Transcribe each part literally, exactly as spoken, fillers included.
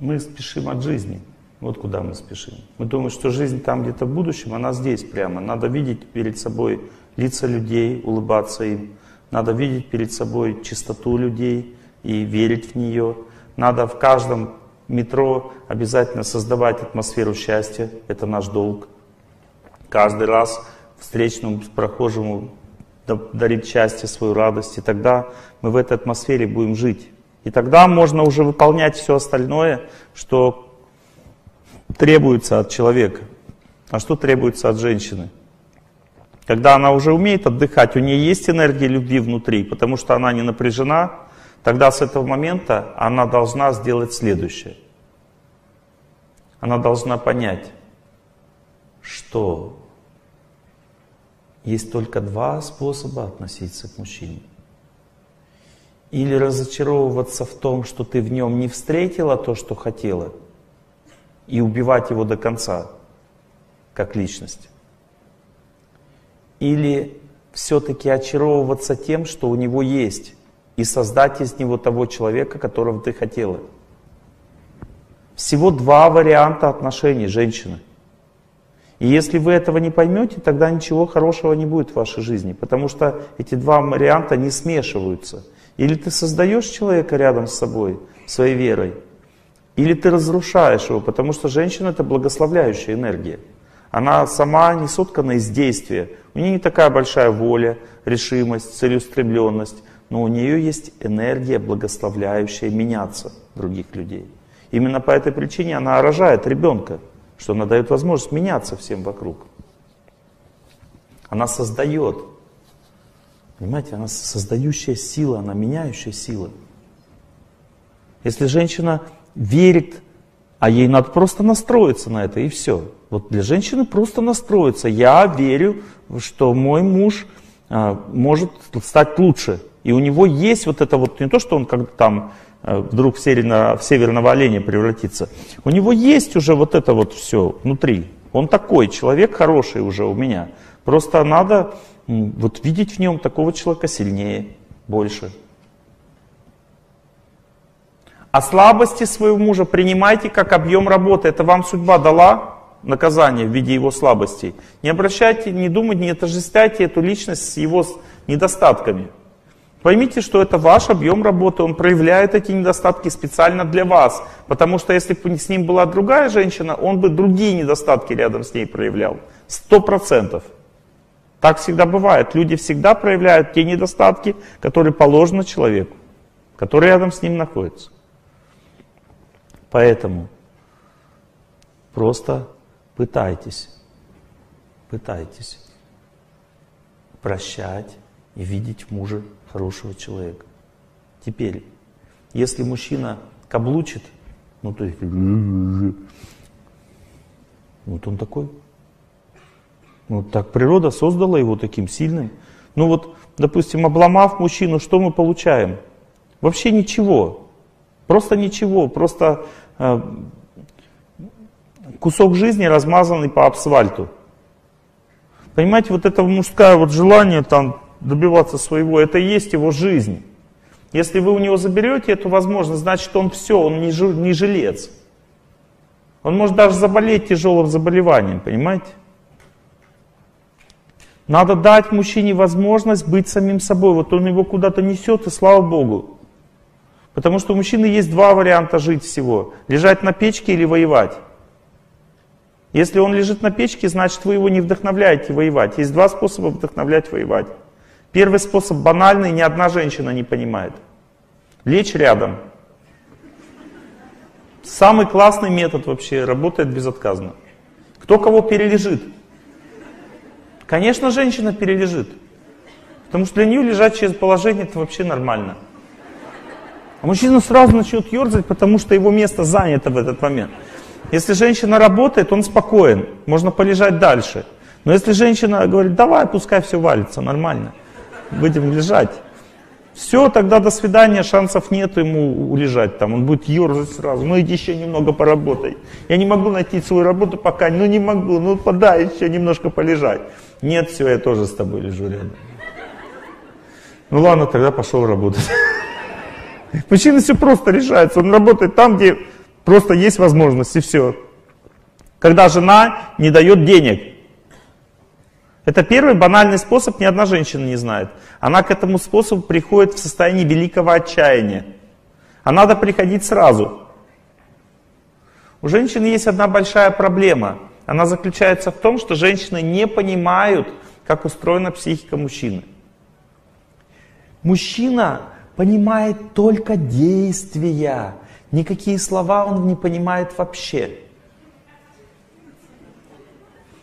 Мы спешим от жизни. Вот куда мы спешим. Мы думаем, что жизнь там где-то в будущем, она здесь прямо. Надо видеть перед собой лица людей, улыбаться им. Надо видеть перед собой чистоту людей и верить в нее. Надо в каждом метро обязательно создавать атмосферу счастья. Это наш долг. Каждый раз встречному прохожему дарить счастье, свою радость. И тогда мы в этой атмосфере будем жить. И тогда можно уже выполнять все остальное, что требуется от человека. А что требуется от женщины? Когда она уже умеет отдыхать, у нее есть энергия любви внутри, потому что она не напряжена, тогда с этого момента она должна сделать следующее. Она должна понять, что есть только два способа относиться к мужчине. Или разочаровываться в том, что ты в нем не встретила то, что хотела, и убивать его до конца, как личность. Или все-таки очаровываться тем, что у него есть, и создать из него того человека, которого ты хотела. Всего два варианта отношений женщины. И если вы этого не поймете, тогда ничего хорошего не будет в вашей жизни, потому что эти два варианта не смешиваются. Или ты создаешь человека рядом с собой, своей верой, или ты разрушаешь его, потому что женщина — это благословляющая энергия. Она сама не соткана из действия. У нее не такая большая воля, решимость, целеустремленность, но у нее есть энергия, благословляющая меняться других людей. Именно по этой причине она рожает ребенка, что она дает возможность меняться всем вокруг. Она создает. Понимаете, она создающая сила, она меняющая сила. Если женщина верит, а ей надо просто настроиться на это, и все. Вот для женщины просто настроиться. Я верю, что мой муж а, может стать лучше. И у него есть вот это вот, не то, что он как там а, вдруг в, северно, в северного оленя превратится. У него есть уже вот это вот все внутри. Он такой человек хороший уже у меня. Просто надо вот видеть в нем такого человека сильнее, больше. А слабости своего мужа принимайте как объем работы. Это вам судьба дала наказание в виде его слабостей. Не обращайте, не думайте, не отождествляйте эту личность с его недостатками. Поймите, что это ваш объем работы. Он проявляет эти недостатки специально для вас. Потому что если бы с ним была другая женщина, он бы другие недостатки рядом с ней проявлял. Сто процентов. Так всегда бывает. Люди всегда проявляют те недостатки, которые положены человеку, которые рядом с ним находятся. Поэтому просто пытайтесь, пытайтесь прощать и видеть в муже хорошего человека. Теперь, если мужчина каблучит, ну то есть, вот он такой. Вот так природа создала его таким сильным. Ну вот, допустим, обломав мужчину, что мы получаем? Вообще ничего. Просто ничего, просто э, кусок жизни, размазанный по асфальту. Понимаете, вот это мужское вот желание там добиваться своего, это и есть его жизнь. Если вы у него заберете эту возможность, значит он все, он не, жу, не жилец. Он может даже заболеть тяжелым заболеванием, понимаете? Надо дать мужчине возможность быть самим собой. Вот он его куда-то несет, и слава Богу. Потому что у мужчины есть два варианта жить всего. Лежать на печке или воевать. Если он лежит на печке, значит вы его не вдохновляете воевать. Есть два способа вдохновлять воевать. Первый способ банальный, ни одна женщина не понимает. Лечь рядом. Самый классный метод вообще, работает безотказно. Кто кого перележит? Конечно, женщина перележит. Потому что для нее лежачее положение это вообще нормально. А мужчина сразу начнет ерзать, потому что его место занято в этот момент. Если женщина работает, он спокоен, можно полежать дальше. Но если женщина говорит, давай, пускай все валится, нормально, будем лежать. Все, тогда до свидания, шансов нет ему улежать там, он будет ерзать сразу. Ну иди еще немного поработай. Я не могу найти свою работу пока, ну не могу, ну подай еще немножко полежать. Нет, все, я тоже с тобой лежу рядом. Ну ладно, тогда пошел работать. Мужчина все просто решается, он работает там, где Просто есть возможность, и все. Когда жена не дает денег. Это первый банальный способ, ни одна женщина не знает. Она к этому способу приходит в состоянии великого отчаяния. А надо приходить сразу. У женщины есть одна большая проблема. Она заключается в том, что женщины не понимают, как устроена психика мужчины. Мужчина понимает только действия. Никакие слова он не понимает вообще.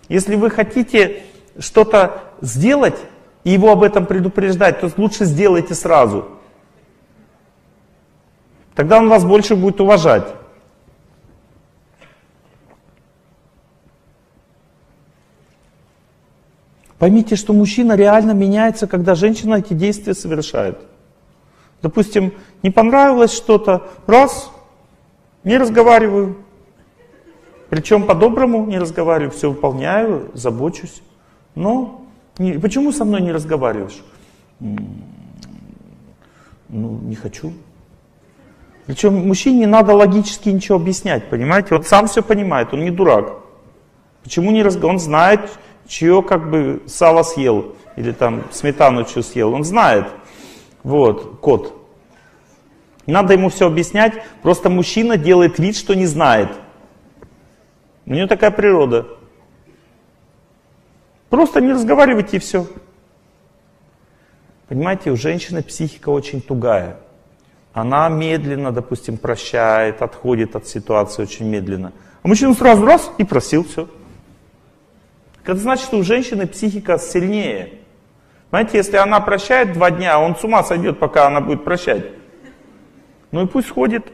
Если вы хотите что-то сделать и его об этом предупреждать, то лучше сделайте сразу. Тогда он вас больше будет уважать. Поймите, что мужчина реально меняется, когда женщина эти действия совершает. Допустим, не понравилось что-то, раз, не разговариваю. Причем по-доброму не разговариваю, все выполняю, забочусь. Но не, почему со мной не разговариваешь? Ну, не хочу. Причем мужчине не надо логически ничего объяснять, понимаете? Он сам все понимает, он не дурак. Почему не разговаривает? Он знает, чье как бы сало съел, или там сметану чью съел, он знает. Вот, кот. Не надо ему все объяснять, просто мужчина делает вид, что не знает. У него такая природа. Просто не разговаривайте и все. Понимаете, у женщины психика очень тугая. Она медленно, допустим, прощает, отходит от ситуации очень медленно. А мужчина сразу раз и просил все. Это значит, что у женщины психика сильнее. Понимаете, если она прощает два дня, он с ума сойдет, пока она будет прощать. Ну и пусть ходит,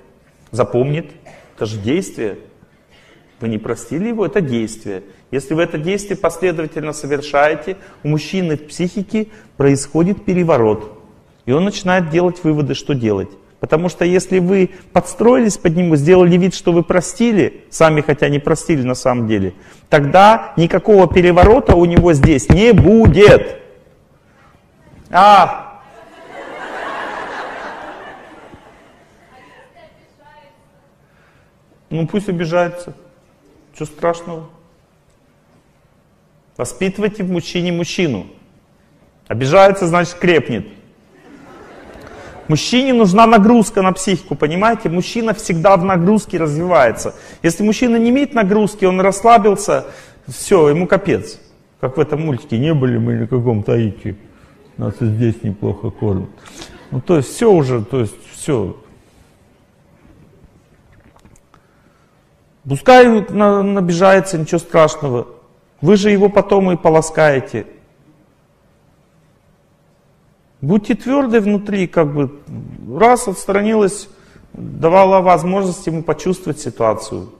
запомнит. Это же действие. Вы не простили его, это действие. Если вы это действие последовательно совершаете, у мужчины в психике происходит переворот. И он начинает делать выводы, что делать. Потому что если вы подстроились под него, сделали вид, что вы простили, сами хотя не простили на самом деле, тогда никакого переворота у него здесь не будет. А! Ну пусть обижается. Что страшного? Воспитывайте в мужчине мужчину. Обижается, значит, крепнет. Мужчине нужна нагрузка на психику, понимаете? Мужчина всегда в нагрузке развивается. Если мужчина не имеет нагрузки, он расслабился, все, ему капец. Как в этом мультике, не были мы на каком Таити, нас и здесь неплохо кормят. Ну то есть все уже, то есть все. Пускай набежается, ничего страшного. Вы же его потом и полоскаете. Будьте тверды внутри, как бы раз отстранилась, давала возможность ему почувствовать ситуацию.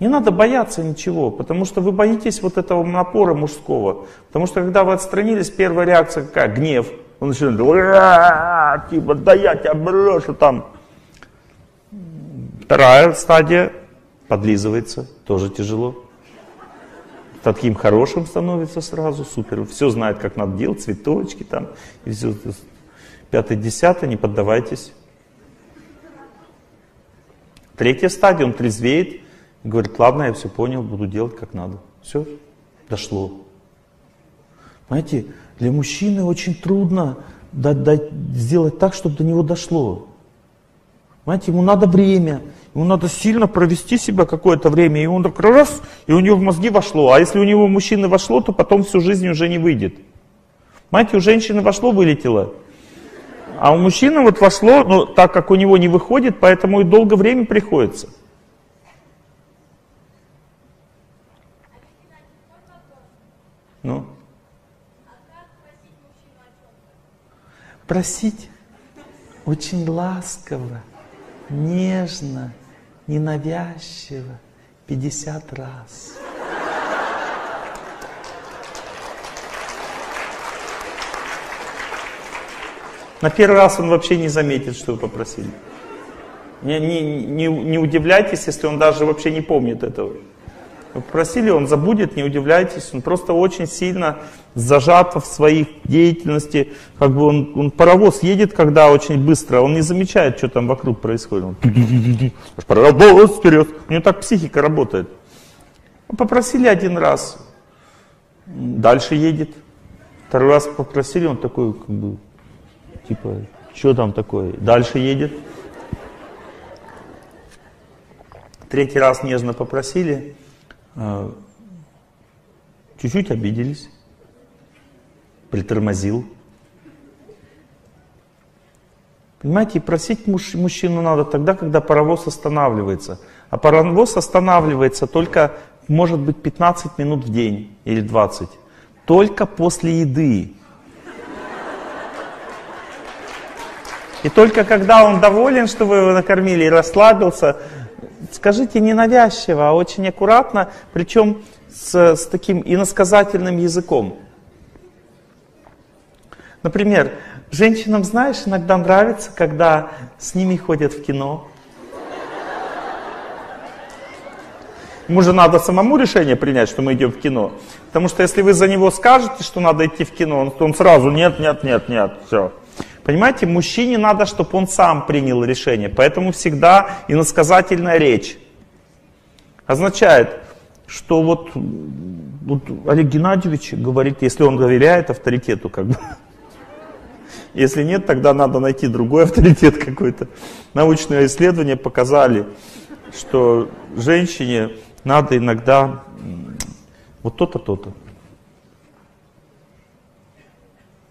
Не надо бояться ничего, потому что вы боитесь вот этого напора мужского. Потому что когда вы отстранились, первая реакция какая? Гнев. Он начинает, ура, типа, да я тебя брошу там. Вторая стадия, подлизывается, тоже тяжело. Таким хорошим становится сразу, супер. Все знает, как надо делать, цветочки там. И все. Пятый, десятый, не поддавайтесь. Третья стадия, он трезвеет. Говорит, ладно, я все понял, буду делать как надо. Все, дошло. Понимаете, для мужчины очень трудно дать, дать, сделать так, чтобы до него дошло. Понимаете, ему надо время, ему надо сильно провести себя какое-то время, и он так раз, и у него в мозги вошло. А если у него мужчины вошло, то потом всю жизнь уже не выйдет. Понимаете, у женщины вошло, вылетело. А у мужчины вот вошло, но так как у него не выходит, поэтому и долго время приходится. Ну? Просить очень ласково, нежно, ненавязчиво, пятьдесят раз. На первый раз он вообще не заметит, что вы попросили. Не, не, не, не удивляйтесь, если он даже вообще не помнит этого. Попросили, он забудет, не удивляйтесь, он просто очень сильно зажат в своей деятельности, как бы он, он паровоз едет, когда очень быстро, он не замечает, что там вокруг происходит. Паровоз вперед, у него так психика работает. Попросили один раз, дальше едет. Второй раз попросили, он такой, как бы, типа, что там такое, дальше едет. Третий раз нежно попросили, чуть-чуть обиделись, притормозил. Понимаете, просить мужчину надо тогда, когда паровоз останавливается. А паровоз останавливается только, может быть, пятнадцать минут в день или двадцать. Только после еды. И только когда он доволен, что вы его накормили, и расслабился, скажите ненавязчиво, а очень аккуратно, причем с, с таким иносказательным языком. Например, женщинам, знаешь, иногда нравится, когда с ними ходят в кино. Ему же надо самому решение принять, что мы идем в кино. Потому что если вы за него скажете, что надо идти в кино, то он сразу нет, нет, нет, нет, все. Понимаете, мужчине надо, чтобы он сам принял решение. Поэтому всегда иносказательная речь означает, что вот, вот Олег Геннадьевич говорит, если он доверяет авторитету, как бы. Если нет, тогда надо найти другой авторитет какой-то. Научные исследования показали, что женщине надо иногда вот то-то, то-то.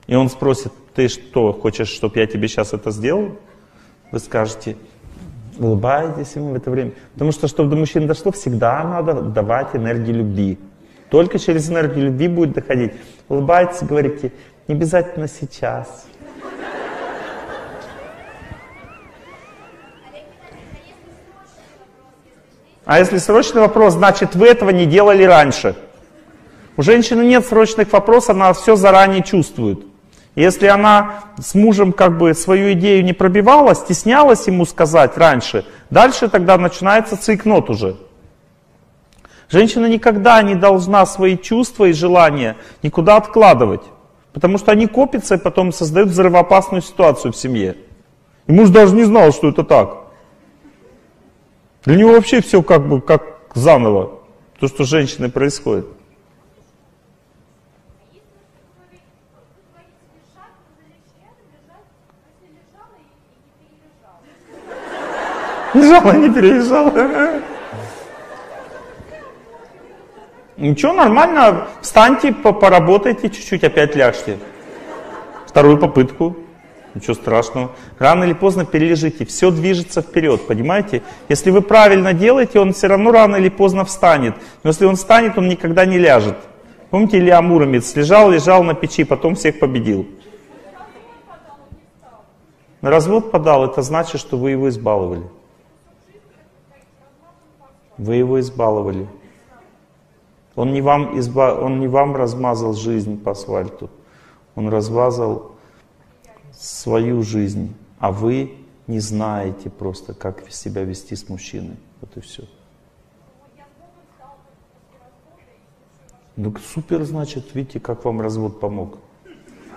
И он спросит, ты что, хочешь, чтобы я тебе сейчас это сделал? Вы скажете, улыбайтесь ему в это время. Потому что, чтобы до мужчин дошло, всегда надо давать энергию любви. Только через энергию любви будет доходить. Улыбайтесь, говорите, не обязательно сейчас. А если срочный вопрос, значит, вы этого не делали раньше. У женщины нет срочных вопросов, она все заранее чувствует. Если она с мужем как бы свою идею не пробивала, стеснялась ему сказать раньше, дальше тогда начинается цикнот уже. Женщина никогда не должна свои чувства и желания никуда откладывать, потому что они копятся и потом создают взрывоопасную ситуацию в семье. И муж даже не знал, что это так. Для него вообще все как бы как заново, то, что с женщиной происходит. Лежала, не перележала. Ничего, нормально. Встаньте, поработайте чуть-чуть, опять ляжьте. Вторую попытку. Ничего страшного. Рано или поздно перележите. Все движется вперед, понимаете? Если вы правильно делаете, он все равно рано или поздно встанет. Но если он встанет, он никогда не ляжет. Помните, Илья Муромец лежал, лежал на печи, потом всех победил. На развод подал, это значит, что вы его избаловали. Вы его избаловали. Он не вам, изба... он не вам размазал жизнь по асфальту. Он размазал свою жизнь. А вы не знаете просто, как себя вести с мужчиной. Вот и все. Ну супер, значит, видите, как вам развод помог.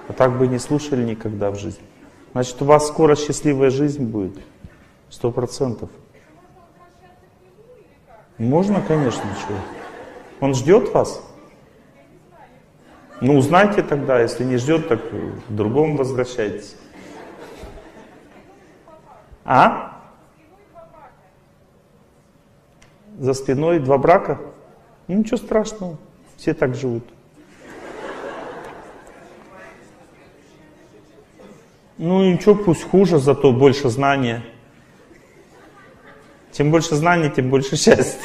А так бы не слушали никогда в жизни. Значит, у вас скоро счастливая жизнь будет. Сто процентов. Можно, конечно, чего. Он ждет вас? Ну, узнайте тогда, если не ждет, так к другому возвращайтесь. А? За спиной два брака? Ну, ничего страшного, все так живут. Ну, ничего, пусть хуже, зато больше знания. Чем больше знаний, тем больше счастья.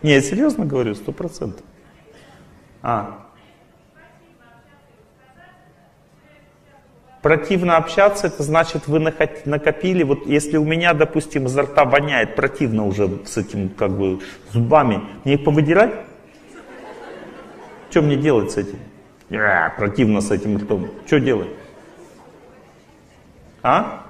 Не, я серьезно говорю, сто процентов. А. Противно общаться, это значит, вы накопили, вот если у меня, допустим, изо рта воняет, противно уже с этим, как бы, зубами, мне их повыдирать? Что мне делать с этим? А, противно с этим ртом. Что делать? А?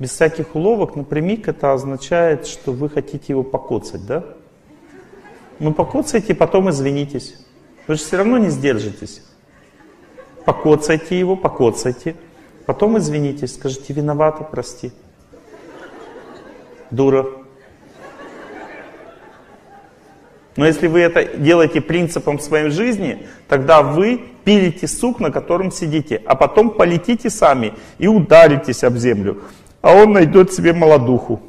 без всяких уловок, напрямик это означает, что вы хотите его покоцать, да? Ну, покоцайте, потом извинитесь. Вы же все равно не сдержитесь. Покоцайте его, покоцайте. Потом извинитесь, скажите, виновата, прости. Дура. Но если вы это делаете принципом своей жизни, тогда вы пилите сук, на котором сидите, а потом полетите сами и ударитесь об землю, а он найдет себе молодуху.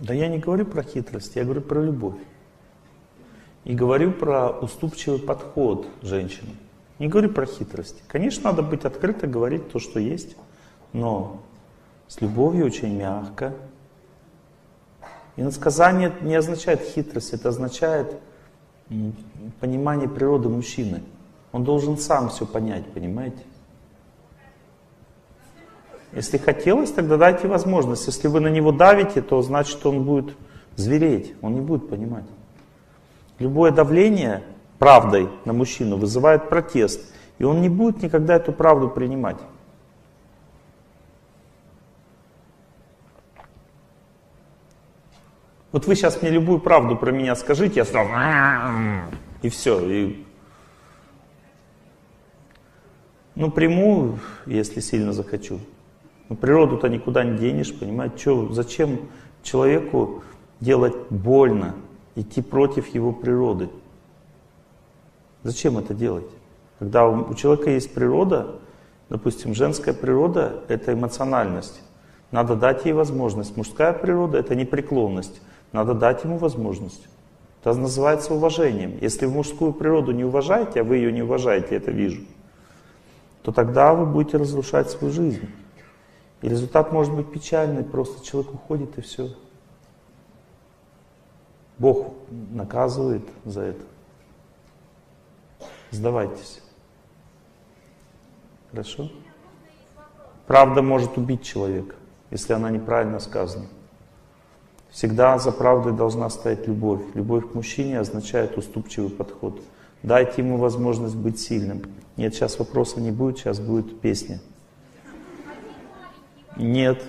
Да я не говорю про хитрость, я говорю про любовь. И говорю про уступчивый подход женщины. Не говорю про хитрость. Конечно, надо быть открыто, говорить то, что есть, но с любовью очень мягко. И насказание не означает хитрость, это означает понимание природы мужчины. Он должен сам все понять, понимаете? Если хотелось, тогда дайте возможность. Если вы на него давите, то значит он будет звереть, он не будет понимать. Любое давление правдой на мужчину вызывает протест, и он не будет никогда эту правду принимать. Вот вы сейчас мне любую правду про меня скажите, я сразу... И все, и... Ну, приму, если сильно захочу. Но природу-то никуда не денешь, понимаете? Чё, зачем человеку делать больно, идти против его природы? Зачем это делать? Когда у человека есть природа, допустим, женская природа — это эмоциональность. Надо дать ей возможность. Мужская природа — это непреклонность. Надо дать ему возможность. Это называется уважением. Если вы мужскую природу не уважаете, а вы ее не уважаете, я это вижу, то тогда вы будете разрушать свою жизнь. И результат может быть печальный, просто человек уходит и все. Бог наказывает за это. Сдавайтесь. Хорошо? Правда может убить человека, если она неправильно сказана. Всегда за правдой должна стоять любовь. Любовь к мужчине означает уступчивый подход. Дайте ему возможность быть сильным. Нет, сейчас вопроса не будет, сейчас будет песня. Нет.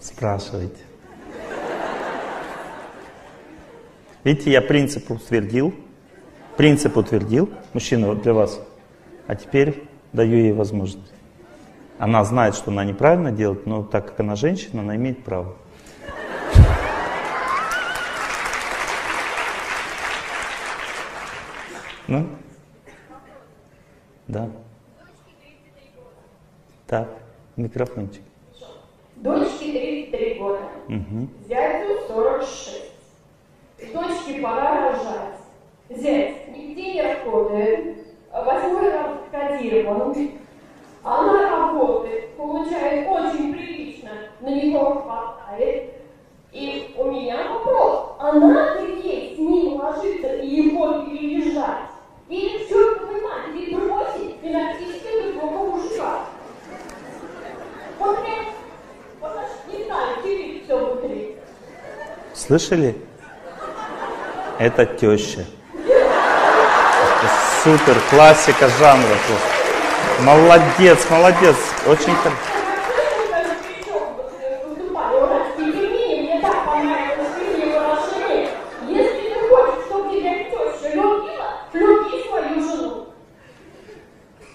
Спрашивайте. Видите, я принцип утвердил. Принцип утвердил. Мужчина, вот для вас. А теперь даю ей возможность. Она знает, что она неправильно делает, но так как она женщина, она имеет право. Ну? Да. Так, микрофончик. Дочке тридцать три года, угу. Зятю сорок шесть. Дочке пора рожать. Зять нигде не работает, восьмой раз кодирован. Она работает, получает очень прилично, на него хватает. И у меня вопрос, а надо ей с ним ложиться и его переезжать? Или в чертовой матери бросить и наркотически другого мужика? Вот я, вот я не знаю, кирилл все внутри. Слышали? Это теща. Это супер, классика жанра. Молодец, молодец. Очень хорошо.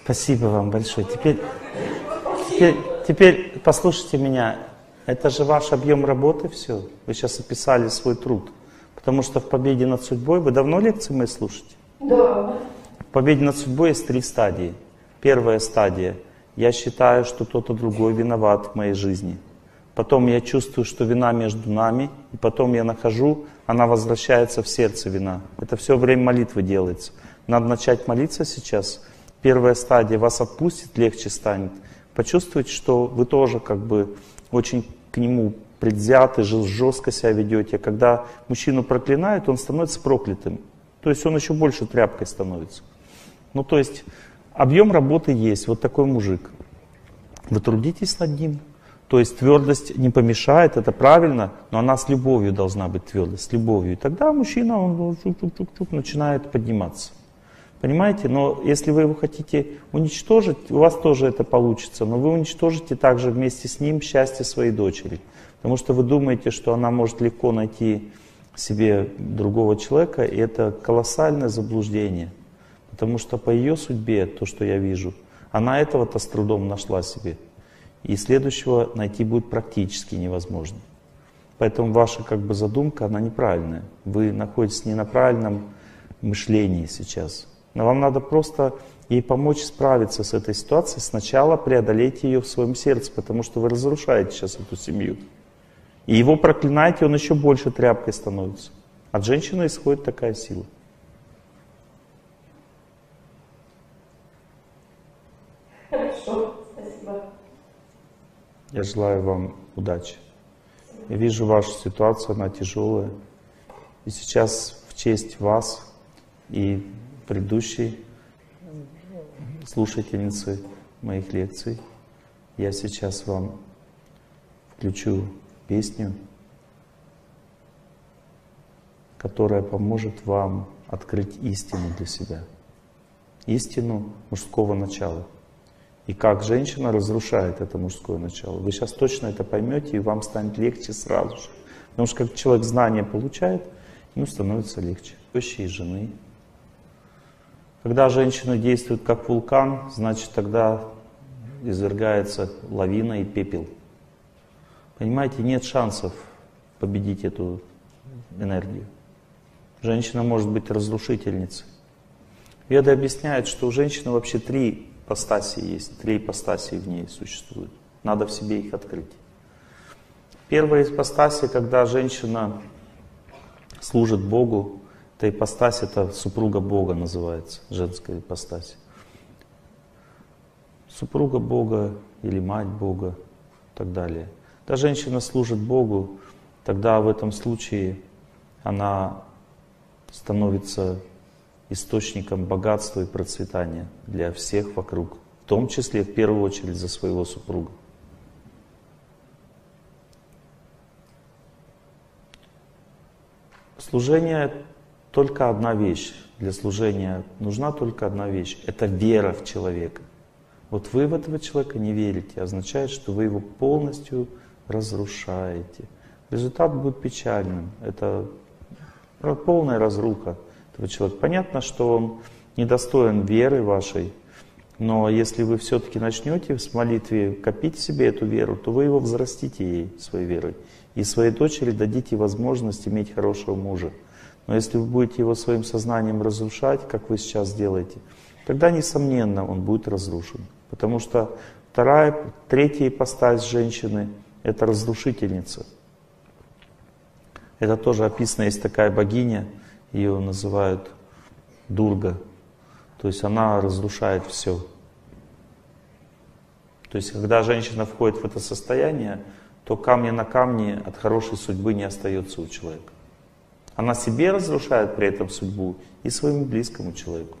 Спасибо вам большое. Теперь, теперь, теперь послушайте меня. Это же ваш объем работы все. Вы сейчас описали свой труд. Потому что в «Победе над судьбой» вы давно лекции мои слушаете? Да. В «Победе над судьбой» есть три стадии. Первая стадия. Я считаю, что кто-то другой виноват в моей жизни. Потом я чувствую, что вина между нами. И потом я нахожу, она возвращается в сердце вина. Это все время молитвы делается. Надо начать молиться сейчас. Первая стадия вас отпустит, легче станет. Почувствуйте, что вы тоже как бы очень к нему предвзяты, жестко себя ведете. Когда мужчину проклинают, он становится проклятым. То есть он еще больше тряпкой становится. Ну то есть объем работы есть, вот такой мужик. вы трудитесь над ним. То есть твердость не помешает, это правильно, но она с любовью должна быть, твердость, с любовью. И тогда мужчина, он начинает подниматься. Понимаете? Но если вы его хотите уничтожить, у вас тоже это получится, но вы уничтожите также вместе с ним счастье своей дочери. Потому что вы думаете, что она может легко найти себе другого человека, и это колоссальное заблуждение. Потому что по ее судьбе, то, что я вижу, она этого-то с трудом нашла себе. И следующего найти будет практически невозможно. Поэтому ваша как бы задумка, она неправильная. Вы находитесь не на правильном мышлении сейчас. Но вам надо просто ей помочь справиться с этой ситуацией. Сначала преодолейте ее в своем сердце, потому что вы разрушаете сейчас эту семью. И его проклинаете, он еще больше тряпкой становится. От женщины исходит такая сила. Хорошо, спасибо. Я желаю вам удачи. Я вижу вашу ситуацию, она тяжелая. И сейчас в честь вас и предыдущей слушательницы моих лекций я сейчас вам включу песню, которая поможет вам открыть истину для себя. Истину мужского начала. И как женщина разрушает это мужское начало. Вы сейчас точно это поймете, и вам станет легче сразу же. Потому что как человек знания получает, ему становится легче. Тещи и жены. Когда женщина действует как вулкан, значит тогда извергается лавина и пепел. Понимаете, нет шансов победить эту энергию. Женщина может быть разрушительницей. Веды объясняют, что у женщины вообще три ипостаси есть, три ипостаси в ней существуют. Надо в себе их открыть. Первая ипостась, когда женщина служит Богу, эта ипостась, это супруга Бога называется, женская ипостась. Супруга Бога или мать Бога и так далее. Когда женщина служит Богу, тогда в этом случае она становится источником богатства и процветания для всех вокруг, в том числе, в первую очередь, за своего супруга. Служение — только одна вещь. Для служения нужна только одна вещь — это вера в человека. Вот вы в этого человека не верите, означает, что вы его полностью разрушаете. Результат будет печальным. Это полная разруха этого человека. Понятно, что он недостоин веры вашей, но если вы все-таки начнете в молитве копить в себе эту веру, то вы его взрастите ей своей верой. И своей дочери дадите возможность иметь хорошего мужа. Но если вы будете его своим сознанием разрушать, как вы сейчас делаете, тогда, несомненно, он будет разрушен. Потому что вторая, третья ипостась женщины — это разрушительница. Это тоже описано, есть такая богиня, ее называют Дурга. То есть она разрушает все. То есть когда женщина входит в это состояние, то камня на камне от хорошей судьбы не остается у человека. Она себе разрушает при этом судьбу и своему близкому человеку.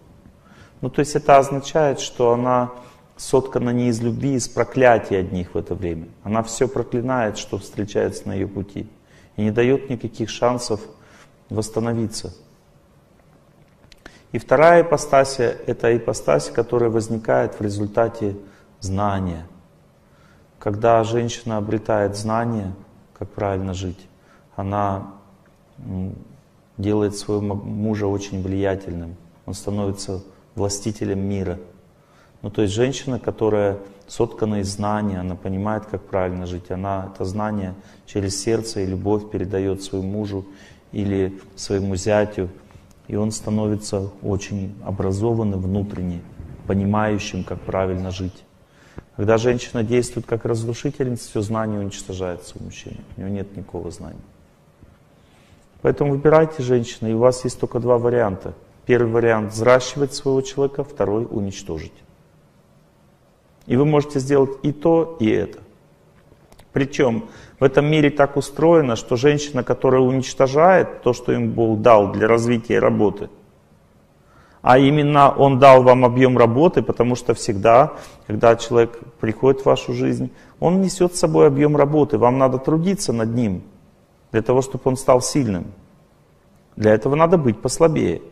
Ну то есть это означает, что она соткана не из любви, из проклятия одних в это время. Она все проклинает, что встречается на ее пути. И не дает никаких шансов восстановиться. И вторая ипостась — это ипостась, которая возникает в результате знания. Когда женщина обретает знание, как правильно жить, она делает своего мужа очень влиятельным. Он становится властителем мира. Ну, то есть женщина, которая соткана из знания, она понимает, как правильно жить. Она это знание через сердце и любовь передает своему мужу или своему зятю. И он становится очень образованным внутренне, понимающим, как правильно жить. Когда женщина действует как разрушительница, все знание уничтожается у мужчины. У него нет никакого знания. Поэтому выбирайте женщину, и у вас есть только два варианта. Первый вариант — взращивать своего человека, второй — уничтожить. И вы можете сделать и то, и это. Причем в этом мире так устроено, что женщина, которая уничтожает то, что им Бог дал для развития работы, а именно он дал вам объем работы, потому что всегда, когда человек приходит в вашу жизнь, он несет с собой объем работы, вам надо трудиться над ним, для того, чтобы он стал сильным. Для этого надо быть послабее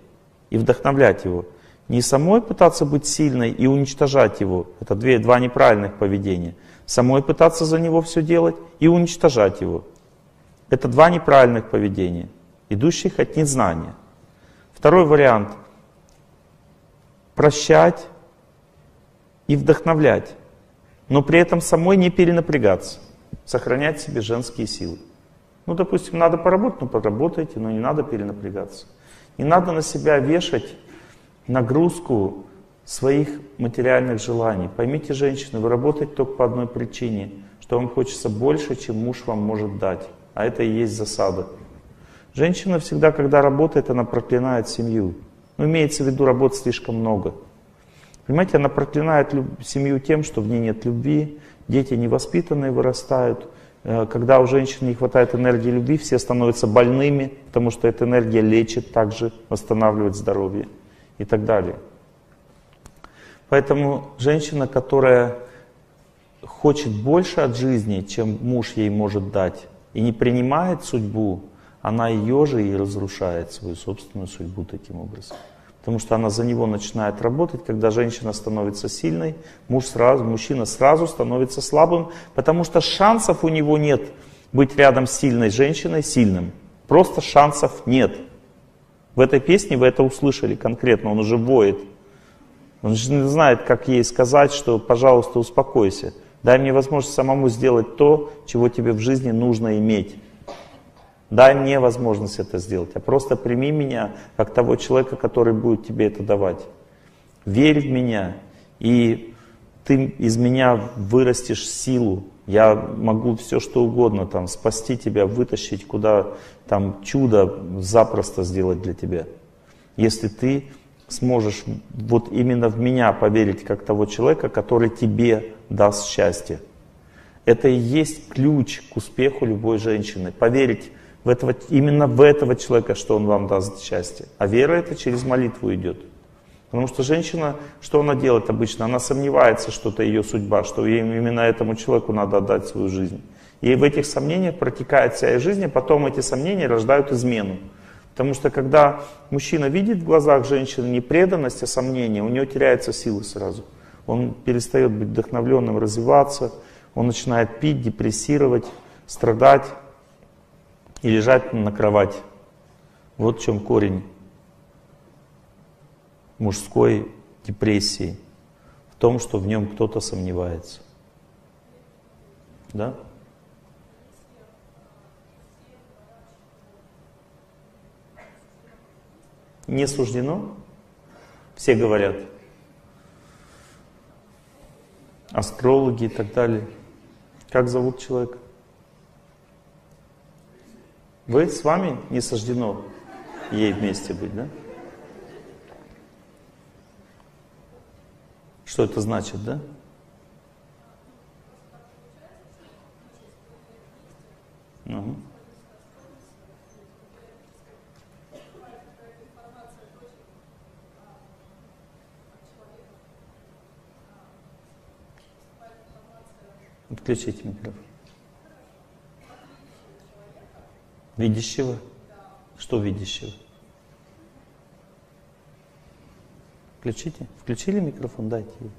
и вдохновлять его. Не самой пытаться быть сильной и уничтожать его, это две, два неправильных поведения. Самой пытаться за него все делать и уничтожать его. Это два неправильных поведения, идущих от незнания. Второй вариант — прощать и вдохновлять, но при этом самой не перенапрягаться, сохранять в себе женские силы. Ну, допустим, надо поработать, ну, поработайте, но не надо перенапрягаться. Не надо на себя вешать нагрузку своих материальных желаний. Поймите, женщины, вы работаете только по одной причине, что вам хочется больше, чем муж вам может дать. А это и есть засада. Женщина всегда, когда работает, она проклинает семью. Ну, имеется в виду, работ слишком много. Понимаете, она проклинает семью тем, что в ней нет любви, дети невоспитанные вырастают. Когда у женщин не хватает энергии любви, все становятся больными, потому что эта энергия лечит также, восстанавливает здоровье и так далее. Поэтому женщина, которая хочет больше от жизни, чем муж ей может дать, и не принимает судьбу, она ее же и разрушает свою собственную судьбу таким образом. Потому что она за него начинает работать, когда женщина становится сильной, муж сразу, мужчина сразу становится слабым, потому что шансов у него нет быть рядом с сильной женщиной, сильным. Просто шансов нет. В этой песне вы это услышали конкретно, он уже воет. Он же не знает, как ей сказать, что «пожалуйста, успокойся». Дай мне возможность самому сделать то, чего тебе в жизни нужно иметь. Дай мне возможность это сделать, а просто прими меня как того человека, который будет тебе это давать. Верь в меня, и ты из меня вырастешь силу. Я могу все, что угодно, там, спасти тебя, вытащить куда, там, чудо запросто сделать для тебя. Если ты сможешь вот именно в меня поверить, как того человека, который тебе даст счастье. Это и есть ключ к успеху любой женщины. Поверить в этого, именно в этого человека, что он вам даст счастье. А вера это через молитву идет. Потому что женщина, что она делает обычно? Она сомневается, что это ее судьба, что ей именно этому человеку надо отдать свою жизнь. И в этих сомнениях протекает вся ее жизнь, а потом эти сомнения рождают измену. Потому что когда мужчина видит в глазах женщины не преданность, а сомнение, у нее теряются силы сразу. Он перестает быть вдохновленным, развиваться, он начинает пить, депрессировать, страдать и лежать на кровати. Вот в чем корень мужской депрессии, в том, что в нем кто-то сомневается. Да? Не суждено? Все говорят. Астрологи и так далее. Как зовут человека? Вы с вами не суждено ей вместе быть, да? Что это значит, да? Угу. Включите микрофон. Видящего? Что видящего? Включите. Включили микрофон? Дайте ей.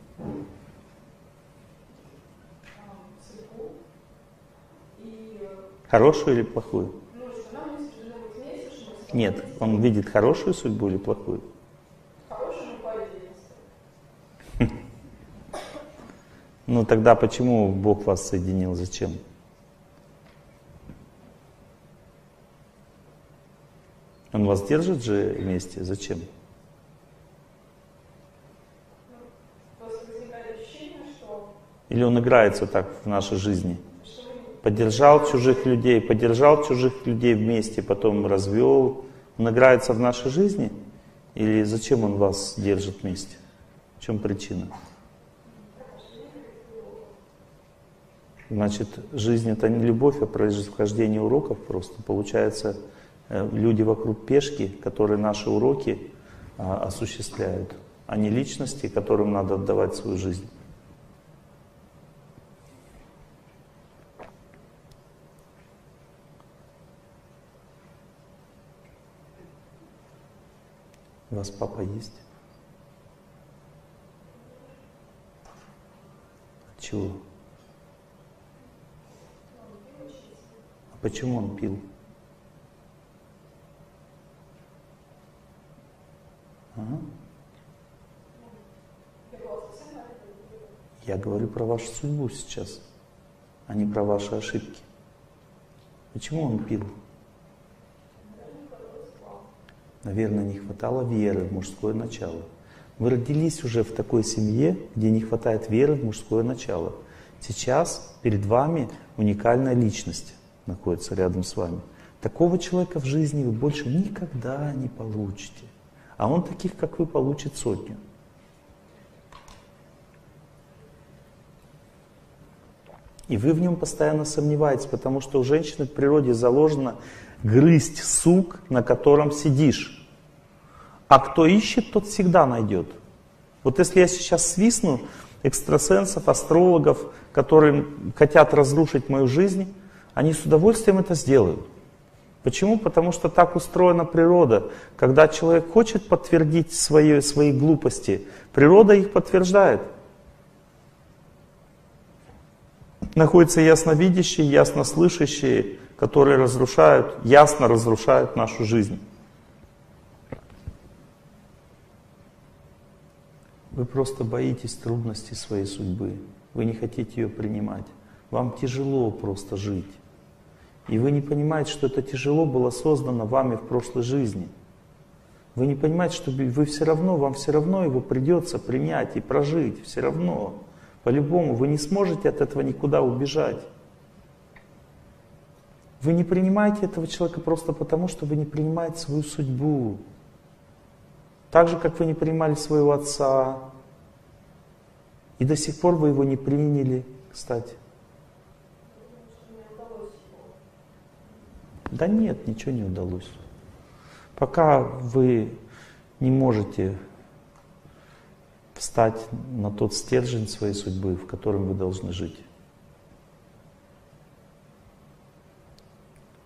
Хорошую или плохую? Нет. Он видит хорошую судьбу или плохую? Ну тогда почему Бог вас соединил? Зачем? Он вас держит же вместе? Зачем? Или он играется так в нашей жизни? Поддержал чужих людей, поддержал чужих людей вместе, потом развел. Он играется в нашей жизни? Или зачем он вас держит вместе? В чем причина? Значит, жизнь — это не любовь, а происхождение уроков просто. Получается, люди вокруг пешки, которые наши уроки осуществляют, а не личности, которым надо отдавать свою жизнь. У вас папа есть? От чего? А почему он пил? Ага. Я говорю про вашу судьбу сейчас, а не про ваши ошибки. Почему он пил? Наверное, не хватало веры в мужское начало. Вы родились уже в такой семье, где не хватает веры в мужское начало. Сейчас перед вами уникальная личность находится рядом с вами. Такого человека в жизни вы больше никогда не получите. А он таких, как вы, получит сотню. И вы в нем постоянно сомневаетесь, потому что у женщины в природе заложено грызть сук, на котором сидишь. А кто ищет, тот всегда найдет. Вот если я сейчас свистну экстрасенсов, астрологов, которые хотят разрушить мою жизнь, они с удовольствием это сделают. Почему? Потому что так устроена природа. Когда человек хочет подтвердить свои, свои глупости, природа их подтверждает. Находятся ясновидящие, яснослышащие, которые разрушают, ясно разрушают нашу жизнь. Вы просто боитесь трудностей своей судьбы. Вы не хотите ее принимать. Вам тяжело просто жить. И вы не понимаете, что это тяжело было создано вами в прошлой жизни. Вы не понимаете, что вы все равно, вам все равно его придется принять и прожить. Все равно. По-любому, вы не сможете от этого никуда убежать. Вы не принимаете этого человека просто потому, что вы не принимаете свою судьбу. Так же, как вы не принимали своего отца. И до сих пор вы его не приняли, кстати. Да нет, ничего не удалось. Пока вы не можете встать на тот стержень своей судьбы, в котором вы должны жить.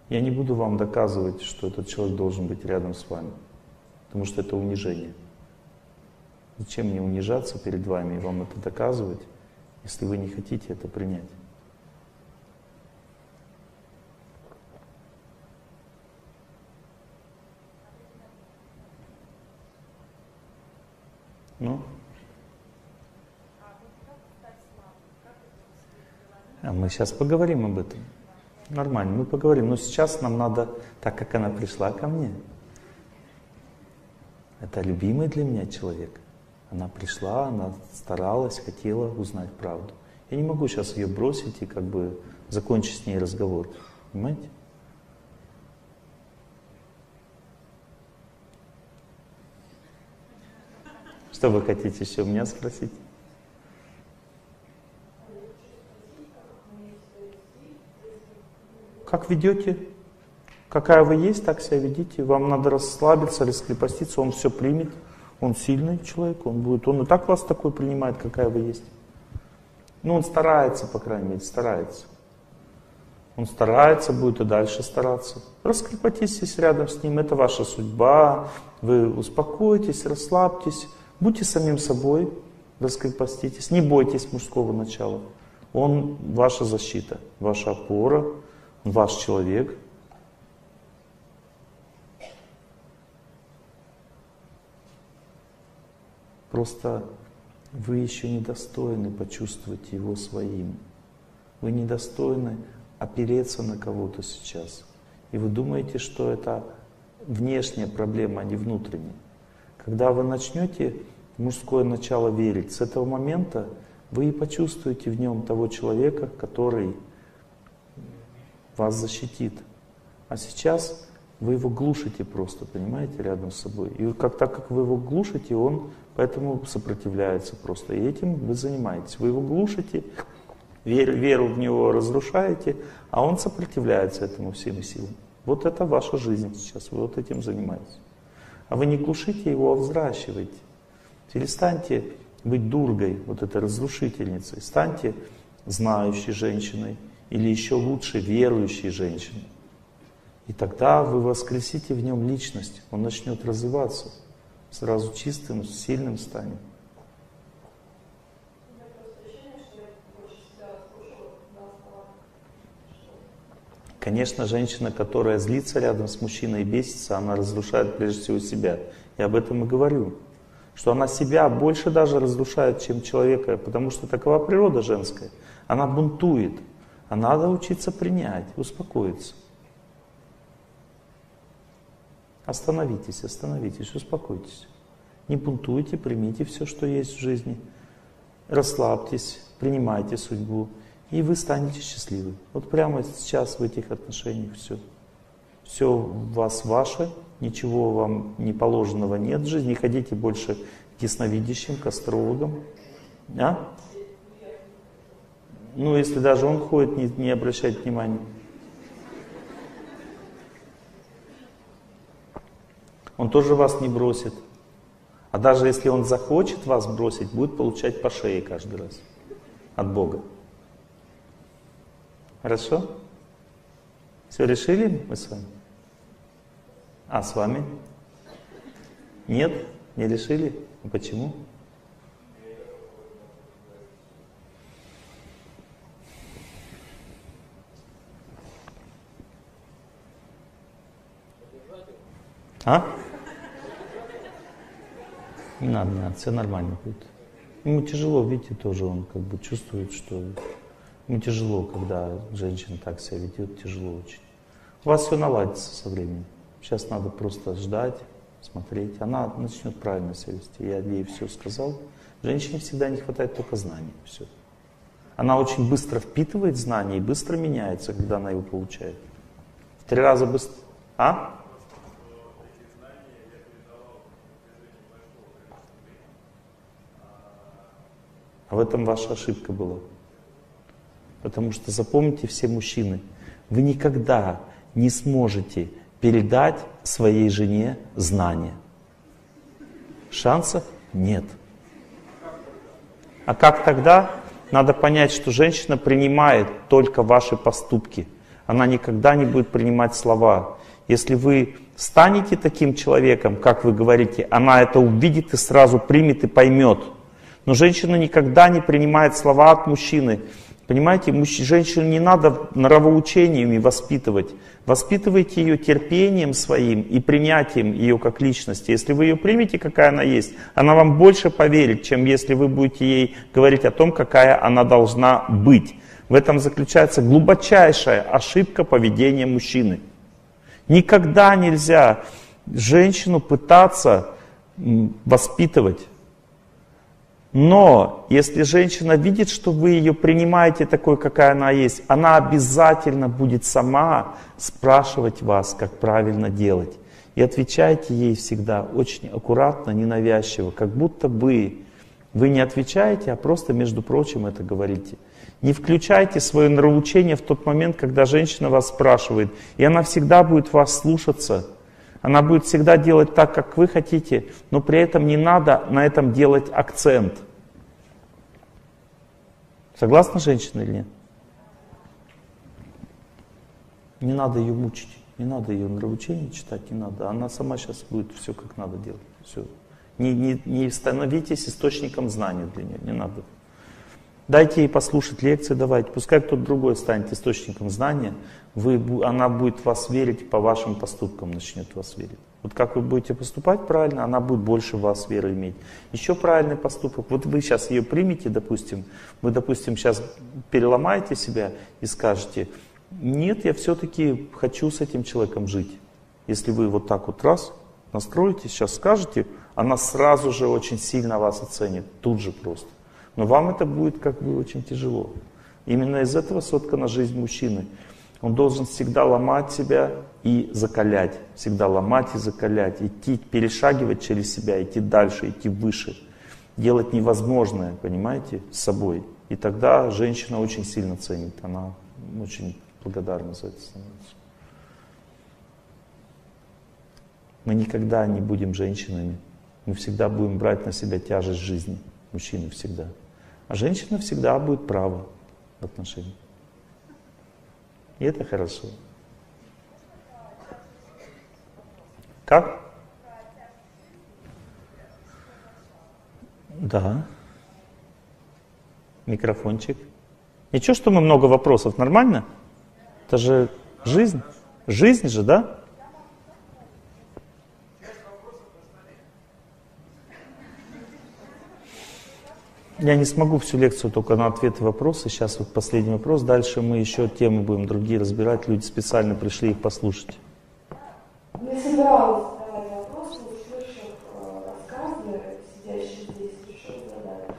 Я не буду вам доказывать, что этот человек должен быть рядом с вами, потому что это унижение. Зачем мне унижаться перед вами и вам это доказывать, если вы не хотите это принять? Ну? Мы сейчас поговорим об этом. Нормально, мы поговорим. Но сейчас нам надо, так как она пришла ко мне, это любимый для меня человек. Она пришла, она старалась, хотела узнать правду. Я не могу сейчас ее бросить и как бы закончить с ней разговор. Понимаете? Что вы хотите еще у меня спросить? Как ведете? Какая вы есть, так себя ведите. Вам надо расслабиться, раскрепоститься, он все примет. Он сильный человек, он будет. Он и так вас такой принимает, какая вы есть. Ну, он старается, по крайней мере, старается. Он старается, будет и дальше стараться. Раскрепоститесь рядом с ним, это ваша судьба. Вы успокойтесь, расслабьтесь, будьте самим собой, раскрепоститесь. Не бойтесь мужского начала. Он ваша защита, ваша опора. Ваш человек. Просто вы еще недостойны почувствовать его своим. Вы недостойны опереться на кого-то сейчас. И вы думаете, что это внешняя проблема, а не внутренняя. Когда вы начнете в мужское начало верить, с этого момента вы и почувствуете в нем того человека, который вас защитит. А сейчас вы его глушите просто, понимаете, рядом с собой. И как, так как вы его глушите, он поэтому сопротивляется просто. И этим вы занимаетесь. Вы его глушите, веру, веру в него разрушаете, а он сопротивляется этому всеми силами. Вот это ваша жизнь сейчас, вы вот этим занимаетесь. А вы не глушите его, а взращивайте. Перестаньте быть дургой, вот этой разрушительницей. Станьте знающей женщиной или еще лучше верующей женщиной. И тогда вы воскресите в нем личность, он начнет развиваться. Сразу чистым, сильным станет. Конечно, женщина, которая злится рядом с мужчиной и бесится, она разрушает прежде всего себя. Я об этом и говорю. Что она себя больше даже разрушает, чем человека, потому что такова природа женская. Она бунтует. А надо учиться принять, успокоиться. Остановитесь, остановитесь, успокойтесь. Не бунтуйте, примите все, что есть в жизни. Расслабьтесь, принимайте судьбу. И вы станете счастливы. Вот прямо сейчас в этих отношениях все. Все у вас ваше, ничего вам не положенного нет в жизни. Не ходите больше к ясновидящим, к астрологам. А? Ну, если даже он ходит, не, не обращайте внимания. Он тоже вас не бросит. А даже если он захочет вас бросить, будет получать по шее каждый раз от Бога. Хорошо? Все решили мы с вами? А с вами? Нет? Не решили? Почему? А? Не надо, не надо, все нормально будет. Ему тяжело, видите, тоже он как бы чувствует, что... Ну, тяжело, когда женщина так себя ведет, тяжело очень. У вас все наладится со временем. Сейчас надо просто ждать, смотреть. Она начнет правильно себя вести. Я ей все сказал. Женщине всегда не хватает только знаний. Все. Она очень быстро впитывает знания и быстро меняется, когда она его получает. В три раза быстрее. А? А в этом ваша ошибка была. Потому что запомните, все мужчины, вы никогда не сможете передать своей жене знания. Шансов нет. А как тогда? Надо понять, что женщина принимает только ваши поступки. Она никогда не будет принимать слова. Если вы станете таким человеком, как вы говорите, она это увидит и сразу примет и поймет. Но женщина никогда не принимает слова от мужчины. Понимаете, женщину не надо нравоучениями воспитывать. Воспитывайте ее терпением своим и принятием ее как личности. Если вы ее примете, какая она есть, она вам больше поверит, чем если вы будете ей говорить о том, какая она должна быть. В этом заключается глубочайшая ошибка поведения мужчины. Никогда нельзя женщину пытаться воспитывать. Но если женщина видит, что вы ее принимаете такой, какая она есть, она обязательно будет сама спрашивать вас, как правильно делать. И отвечайте ей всегда очень аккуратно, ненавязчиво, как будто бы вы не отвечаете, а просто, между прочим, это говорите. Не включайте свое нравоучение в тот момент, когда женщина вас спрашивает. И она всегда будет вас слушаться. Она будет всегда делать так, как вы хотите, но при этом не надо на этом делать акцент. Согласна женщина или нет? Не надо ее мучить, не надо ее нравоучение читать, не надо. Она сама сейчас будет все как надо делать. Все. Не, не, не становитесь источником знаний для нее, не надо. Дайте ей послушать лекции, давайте. Пускай кто-то другой станет источником знания. Вы, она будет вас верить по вашим поступкам, начнет вас верить. Вот как вы будете поступать правильно, она будет больше вас веры иметь. Еще правильный поступок. Вот вы сейчас ее примете, допустим. Вы, допустим, сейчас переломаете себя и скажете: нет, я все-таки хочу с этим человеком жить. Если вы вот так вот раз настроитесь, сейчас скажете, она сразу же очень сильно вас оценит. Тут же просто. Но вам это будет как бы очень тяжело. Именно из этого соткана жизнь мужчины. Он должен всегда ломать себя и закалять. Всегда ломать и закалять. Идти, перешагивать через себя, идти дальше, идти выше. Делать невозможное, понимаете, с собой. И тогда женщина очень сильно ценит. Она очень благодарна за это становится. Мы никогда не будем женщинами. Мы всегда будем брать на себя тяжесть жизни. Мужчины всегда. А женщина всегда будет права в отношении. И это хорошо. Как? Да. Микрофончик. Ничего, что мы много вопросов, нормально? Это же жизнь. Жизнь же, да? Я не смогу всю лекцию только на ответы вопросы. Сейчас вот последний вопрос. Дальше мы еще темы будем другие разбирать. Люди специально пришли их послушать. Я собиралась задать вопрос, услышав рассказы, сидящие здесь, слушая задания.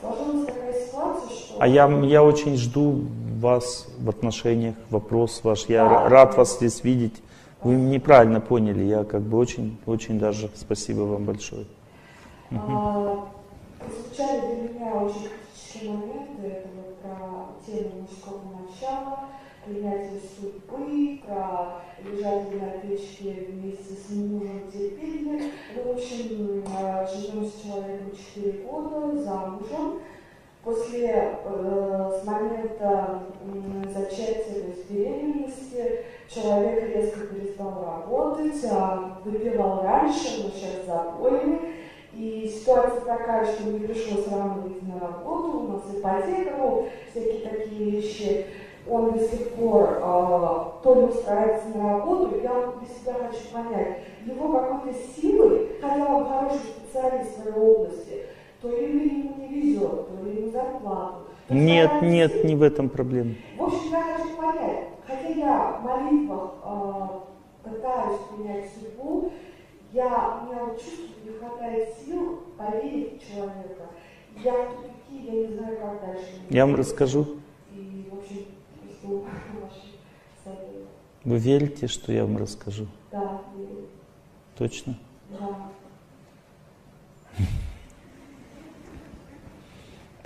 Сложилась такая ситуация, что... А я, я очень жду вас в отношениях, вопрос ваш. Я да. рад вас здесь видеть. Вы неправильно поняли. Я как бы очень, очень даже спасибо вам большое. А... Прозвучали для меня очень критические моменты, это про тему мужского начала, принятие судьбы, про лежать на печке вместе с мужем терпели. В общем, живем с человеком четыре года, замужем. После, э, с момента э, зачатия, то есть беременности, человек резко перестал работать, а выпивал раньше, но сейчас запойный. И ситуация такая, что мне пришлось рано выйти на работу, у нас ипотека, ну, всякие такие вещи. Он до сих пор э, то ли устраивается на работу, я для себя хочу понять, его какой-то силой, хотя он хороший специалист в своей области, то ли ему не везет, то ли ему зарплату. Нет, нет, силой. Не в этом проблема. В общем, я хочу понять, хотя я в молитвах э, пытаюсь принять судьбу, Я, у меня вот чувствую, не хватает сил поверить в человека. Я в тупике, я не знаю, как дальше. Я вам расскажу. И, в общем, жду ваши советы. Вы верите, что я вам расскажу? Да, верю. Точно? Да.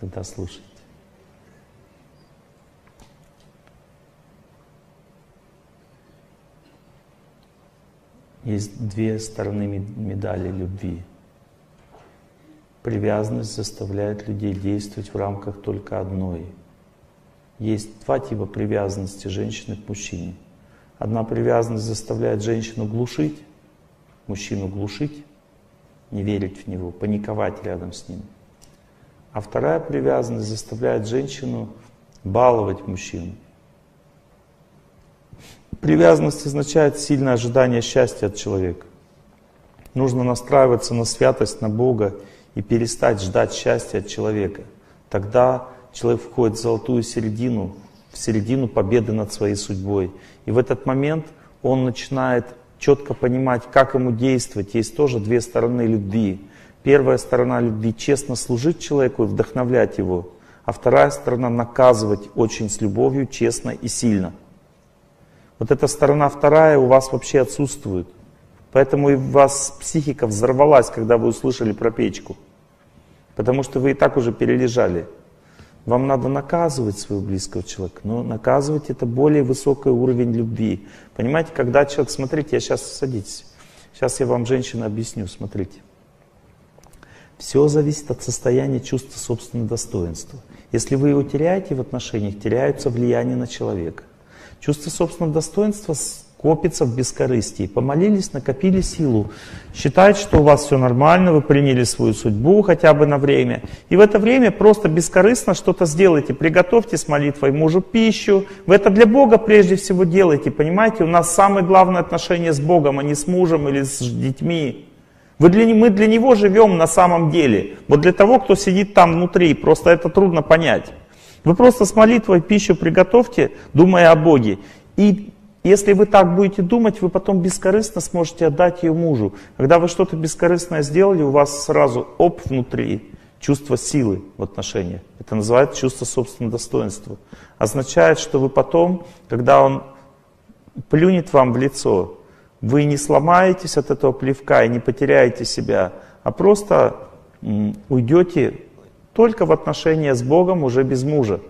Тогда слушайте. Есть две стороны медали любви. Привязанность заставляет людей действовать в рамках только одной. Есть два типа привязанности женщины к мужчине. Одна привязанность заставляет женщину глушить, мужчину глушить, не верить в него, паниковать рядом с ним. А вторая привязанность заставляет женщину баловать мужчину. Привязанность означает сильное ожидание счастья от человека. Нужно настраиваться на святость, на Бога и перестать ждать счастья от человека. Тогда человек входит в золотую середину, в середину победы над своей судьбой. И в этот момент он начинает четко понимать, как ему действовать. Есть тоже две стороны любви. Первая сторона любви — честно служить человеку и вдохновлять его. А вторая сторона — наказывать очень с любовью, честно и сильно. Вот эта сторона вторая у вас вообще отсутствует. Поэтому и у вас психика взорвалась, когда вы услышали про печку. Потому что вы и так уже перележали. Вам надо наказывать своего близкого человека. Но наказывать — это более высокий уровень любви. Понимаете, когда человек... Смотрите, я сейчас... Садитесь. Сейчас я вам, женщина, объясню. Смотрите. Все зависит от состояния чувства собственного достоинства. Если вы его теряете в отношениях, теряется влияние на человека. Чувство собственного достоинства копится в бескорыстии. Помолились, накопили силу. Считают, что у вас все нормально, вы приняли свою судьбу хотя бы на время. И в это время просто бескорыстно что-то сделайте. Приготовьте с молитвой мужу пищу. Вы это для Бога прежде всего делаете. Понимаете, у нас самое главное отношение с Богом, а не с мужем или с детьми. Вы для, мы для Него живем на самом деле. Вот для того, кто сидит там внутри, просто это трудно понять. Вы просто с молитвой пищу приготовьте, думая о Боге. И если вы так будете думать, вы потом бескорыстно сможете отдать ее мужу. Когда вы что-то бескорыстное сделали, у вас сразу оп внутри чувство силы в отношениях. Это называется чувство собственного достоинства. Означает, что вы потом, когда он плюнет вам в лицо, вы не сломаетесь от этого плевка и не потеряете себя, а просто уйдете... Только в отношении с Богом уже без мужа.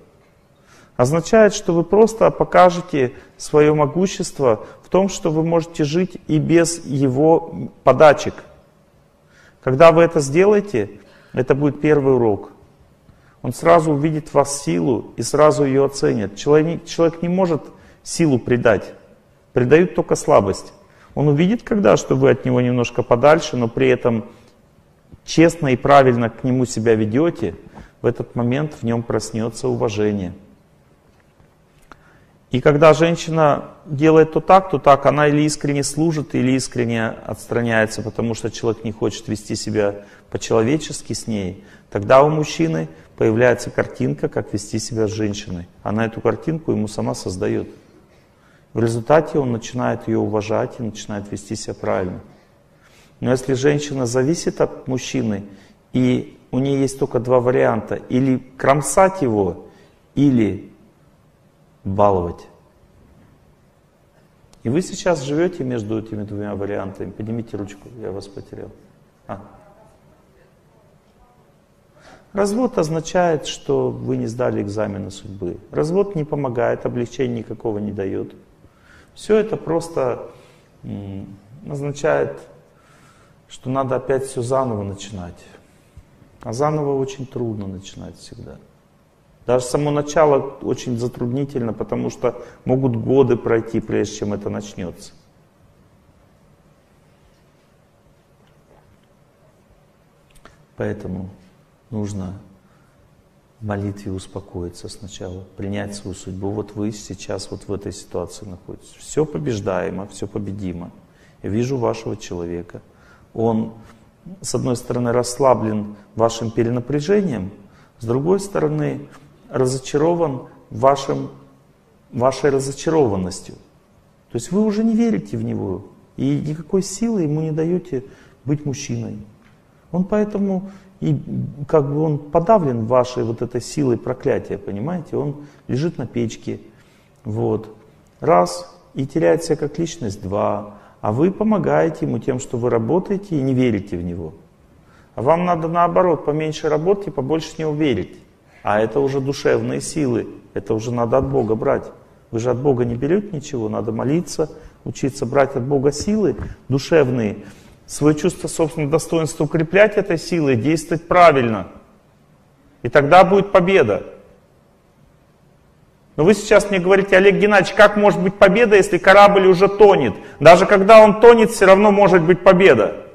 означает, что вы просто покажете свое могущество в том, что вы можете жить и без его подачек. Когда вы это сделаете, это будет первый урок. Он сразу увидит в вас силу и сразу ее оценит. Человек, человек не может силу придать, придают только слабость. Он увидит, когда, что вы от него немножко подальше, но при этом честно и правильно к нему себя ведете, в этот момент в нем проснется уважение. И когда женщина делает то так, то так, она или искренне служит, или искренне отстраняется, потому что человек не хочет вести себя по-человечески с ней, тогда у мужчины появляется картинка, как вести себя с женщиной. Она эту картинку ему сама создает. В результате он начинает ее уважать и начинает вести себя правильно. Но если женщина зависит от мужчины, и у нее есть только два варианта, или кромсать его, или баловать. И вы сейчас живете между этими двумя вариантами. Поднимите ручку, я вас потерял. А. Развод означает, что вы не сдали экзамены судьбы. Развод не помогает, облегчения никакого не дает. Все это просто означает, что надо опять все заново начинать. А заново очень трудно начинать всегда. Даже само начало очень затруднительно, потому что могут годы пройти, прежде чем это начнется. Поэтому нужно в молитве успокоиться сначала, принять свою судьбу. Вот вы сейчас вот в этой ситуации находитесь. Все побеждаемо, все победимо. Я вижу вашего человека. Он, с одной стороны, расслаблен вашим перенапряжением, с другой стороны, разочарован вашим, вашей разочарованностью. То есть вы уже не верите в него, и никакой силы ему не даете быть мужчиной. Он поэтому, и как бы он подавлен вашей вот этой силой проклятия, понимаете? Он лежит на печке, вот, раз, и теряет себя как личность, два. А вы помогаете ему тем, что вы работаете и не верите в него. А вам надо наоборот, поменьше работать и побольше в него верить. А это уже душевные силы, это уже надо от Бога брать. Вы же от Бога не берете ничего, надо молиться, учиться брать от Бога силы душевные, свое чувство собственного достоинства укреплять этой силой, действовать правильно. И тогда будет победа. Но вы сейчас мне говорите: Олег Геннадьевич, как может быть победа, если корабль уже тонет? Даже когда он тонет, все равно может быть победа.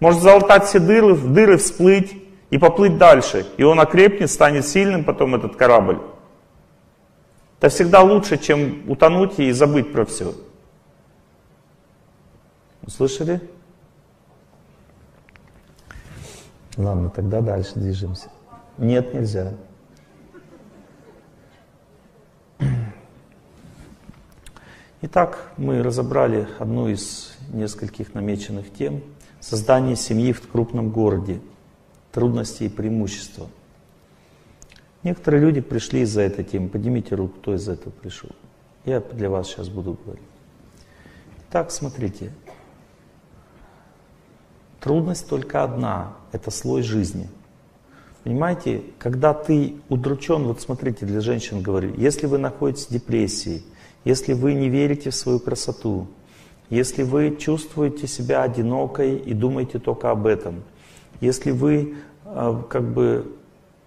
Может залатать все дыры, в дыры всплыть и поплыть дальше. И он окрепнет, станет сильным потом этот корабль. Это всегда лучше, чем утонуть и забыть про все. Услышали? Ладно, тогда дальше движемся. Нет, нельзя. Итак, мы разобрали одну из нескольких намеченных тем. Создание семьи в крупном городе. Трудности и преимущества. Некоторые люди пришли из-за этой темы. Поднимите руку, кто из-за этого пришел. Я для вас сейчас буду говорить. Итак, смотрите. Трудность только одна. Это слой жизни. Понимаете, когда ты удручен, вот смотрите, для женщин говорю, если вы находитесь в депрессии, если вы не верите в свою красоту, если вы чувствуете себя одинокой и думаете только об этом, если вы как бы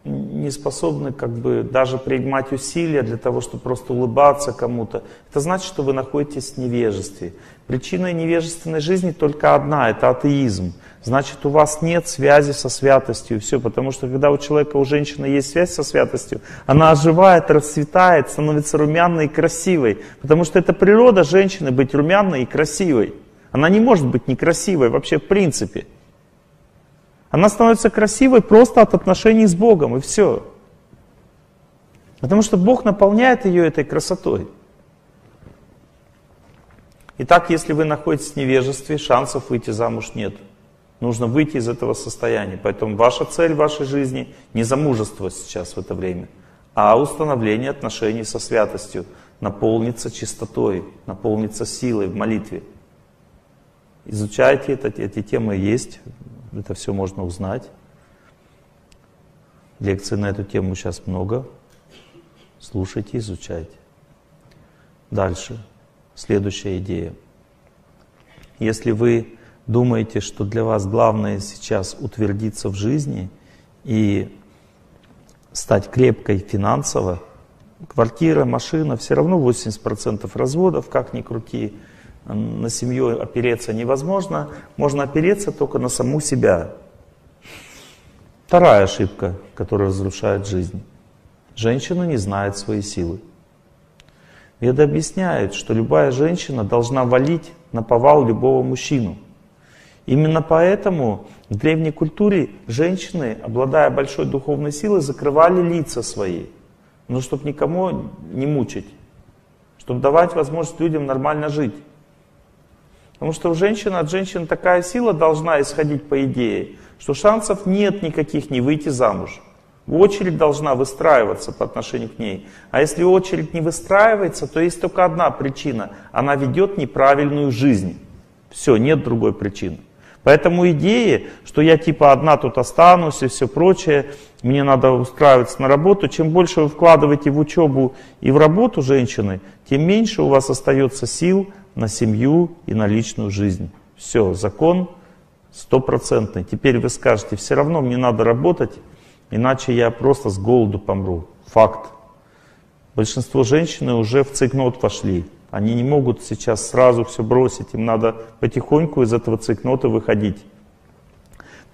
не способны как бы даже принимать усилия для того, чтобы просто улыбаться кому-то, это значит, что вы находитесь в невежестве. Причина невежественной жизни только одна — это атеизм. Значит, у вас нет связи со святостью, и все. Потому что когда у человека, у женщины есть связь со святостью, она оживает, расцветает, становится румяной и красивой. Потому что это природа женщины — быть румяной и красивой. Она не может быть некрасивой вообще в принципе. Она становится красивой просто от отношений с Богом, и все. Потому что Бог наполняет ее этой красотой. Итак, если вы находитесь в невежестве, шансов выйти замуж нет. Нужно выйти из этого состояния. Поэтому ваша цель в вашей жизни не замужество сейчас в это время, а установление отношений со святостью. Наполниться чистотой, наполниться силой в молитве. Изучайте это, эти темы есть. Это все можно узнать. Лекций на эту тему сейчас много. Слушайте, изучайте. Дальше. Следующая идея. Если вы думаете, что для вас главное сейчас утвердиться в жизни и стать крепкой финансово, квартира, машина, все равно восемьдесят процентов разводов, как ни крути, на семью опереться невозможно, можно опереться только на саму себя. Вторая ошибка, которая разрушает жизнь. Женщина не знает свои силы. Веды объясняют, что любая женщина должна валить на повал любого мужчину. Именно поэтому в древней культуре женщины, обладая большой духовной силой, закрывали лица свои, но чтобы никому не мучить, чтобы давать возможность людям нормально жить. Потому что у женщины, от женщин такая сила должна исходить по идее, что шансов нет никаких не выйти замуж. Очередь должна выстраиваться по отношению к ней. А если очередь не выстраивается, то есть только одна причина. Она ведет неправильную жизнь. Все, нет другой причины. Поэтому идеи, что я типа одна тут останусь и все прочее, мне надо устраиваться на работу. Чем больше вы вкладываете в учебу и в работу женщины, тем меньше у вас остается сил на семью и на личную жизнь. Все, закон стопроцентный. Теперь вы скажете, все равно мне надо работать, иначе я просто с голоду помру. Факт. Большинство женщин уже в цикнот вошли. Они не могут сейчас сразу все бросить, им надо потихоньку из этого цикнота выходить.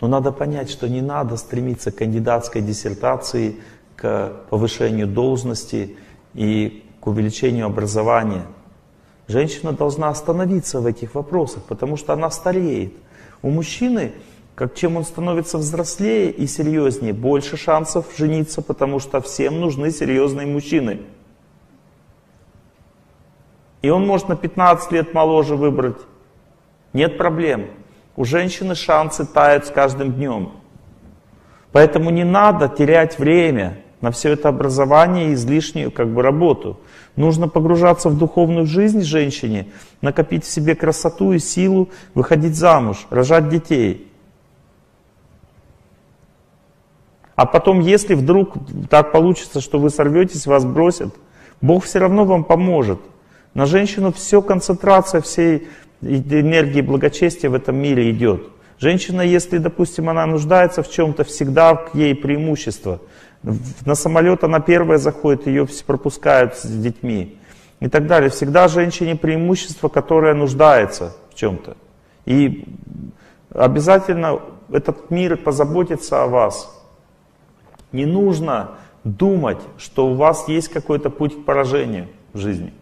Но надо понять, что не надо стремиться к кандидатской диссертации, к повышению должности и к увеличению образования. Женщина должна остановиться в этих вопросах, потому что она стареет. У мужчины, как чем он становится взрослее и серьезнее, больше шансов жениться, потому что всем нужны серьезные мужчины. И он может на пятнадцать лет моложе выбрать. Нет проблем. У женщины шансы тают с каждым днем. Поэтому не надо терять время на все это образование и излишнюю как бы работу. Нужно погружаться в духовную жизнь женщине, накопить в себе красоту и силу, выходить замуж, рожать детей. А потом, если вдруг так получится, что вы сорветесь, вас бросят, Бог все равно вам поможет. На женщину все, концентрация всей энергии благочестия в этом мире идет. Женщина, если, допустим, она нуждается в чем-то, всегда к ей преимущество. На самолет она первая заходит, ее пропускают с детьми и так далее. Всегда женщине преимущество, которое нуждается в чем-то. И обязательно этот мир позаботится о вас. Не нужно думать, что у вас есть какой-то путь к поражению в жизни.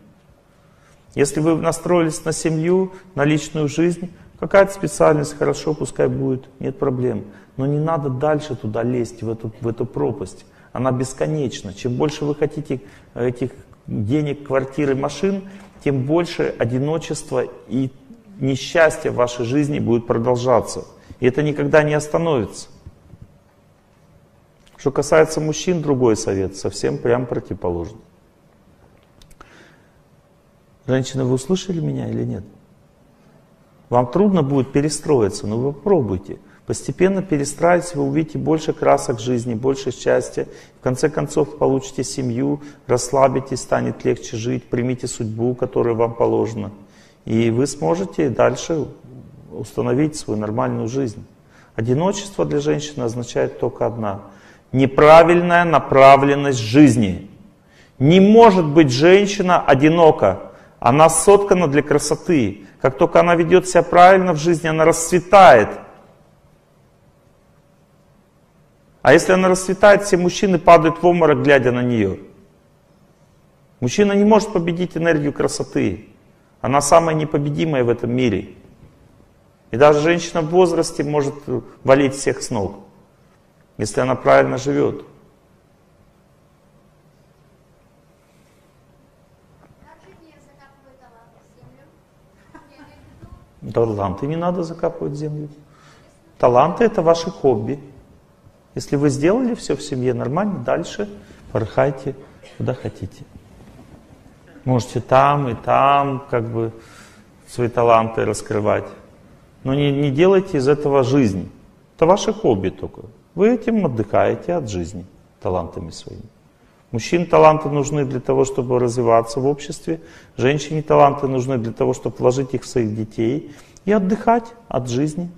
Если вы настроились на семью, на личную жизнь, какая-то специальность, хорошо, пускай будет, нет проблем. Но не надо дальше туда лезть, в эту, в эту пропасть. Она бесконечна. Чем больше вы хотите этих денег, квартир и машин, тем больше одиночество и несчастье в вашей жизни будет продолжаться. И это никогда не остановится. Что касается мужчин, другой совет, совсем прям противоположный. Женщина, вы услышали меня или нет? Вам трудно будет перестроиться, но вы попробуйте. Постепенно перестраивайтесь, вы увидите больше красок жизни, больше счастья. В конце концов, получите семью, расслабитесь, станет легче жить, примите судьбу, которая вам положена. И вы сможете дальше установить свою нормальную жизнь. Одиночество для женщины означает только одна – неправильная направленность жизни. Не может быть женщина одинока. Она соткана для красоты. Как только она ведет себя правильно в жизни, она расцветает. А если она расцветает, все мужчины падают в обморок, глядя на нее. Мужчина не может победить энергию красоты. Она самая непобедимая в этом мире. И даже женщина в возрасте может валить всех с ног, если она правильно живет. Таланты не надо закапывать в землю. Таланты — это ваши хобби. Если вы сделали все в семье нормально, дальше порхайте куда хотите. Можете там и там как бы свои таланты раскрывать. Но не, не делайте из этого жизнь. Это ваше хобби только. Вы этим отдыхаете от жизни, талантами своими. Мужчин таланты нужны для того, чтобы развиваться в обществе, женщине таланты нужны для того, чтобы вложить их в своих детей и отдыхать от жизни.